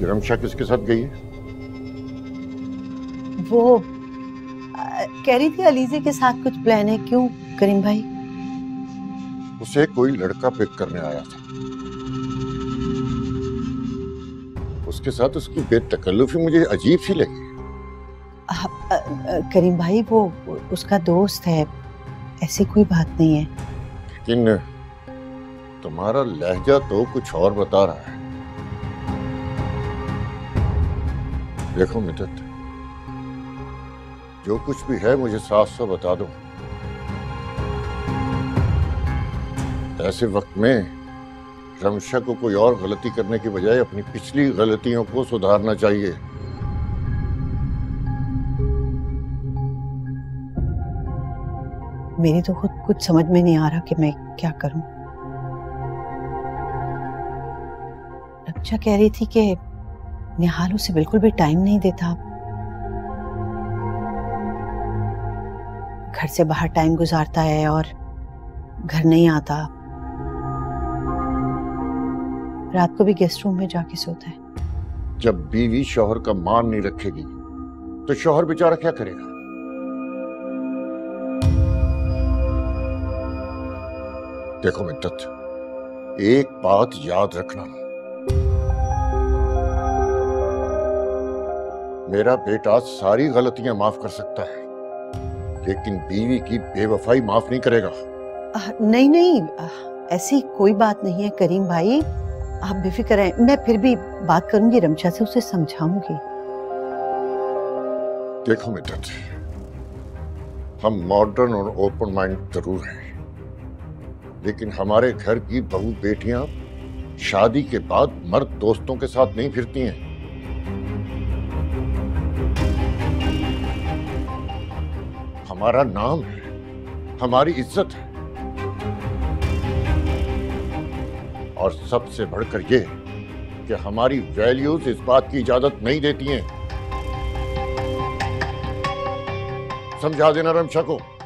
कि रमशा किसके साथ गई है? वो कह रही थी अलीजे के साथ कुछ प्लान है। क्यों करीम भाई? उसे कोई लड़का पिक करने आया था। उसके साथ उसकी बेतकल्लुफी मुझे अजीब सी लगी। करीम भाई वो उसका दोस्त है, ऐसी कोई बात नहीं है। लेकिन तुम्हारा लहजा तो कुछ और बता रहा है। देखो मितत, जो कुछ भी है मुझे साफ साफ बता दो। ऐसे वक्त में रमशा को कोई और गलती करने के बजाय अपनी पिछली गलतियों को सुधारना चाहिए। मेरी तो खुद कुछ समझ में नहीं आ रहा कि मैं क्या करूं। रमशा कह रही थी कि निहाल उसे बिल्कुल भी टाइम नहीं देता, घर से बाहर टाइम गुजारता है और घर नहीं आता, रात को भी गेस्ट रूम में जाके सोता है। जब बीवी शौहर का मान नहीं रखेगी तो शौहर बेचारा क्या करेगा? देखो मित्तत, एक बात याद रखना, मेरा बेटा सारी गलतियां माफ कर सकता है लेकिन बीवी की बेवफाई माफ नहीं करेगा। नहीं नहीं, ऐसी कोई बात नहीं है करीम भाई, आप बेफिक्र हैं। मैं फिर भी बात करूंगी रमशा से, उसे समझाऊंगी। देखो मित्तत, हम मॉडर्न और ओपन माइंड जरूर हैं लेकिन हमारे घर की बहू बेटियां शादी के बाद मर्द दोस्तों के साथ नहीं फिरती हैं। हमारा नाम है, हमारी इज्जत है और सबसे बढ़कर ये कि हमारी वैल्यूज इस बात की इजाजत नहीं देती हैं। समझा देना रमशा को।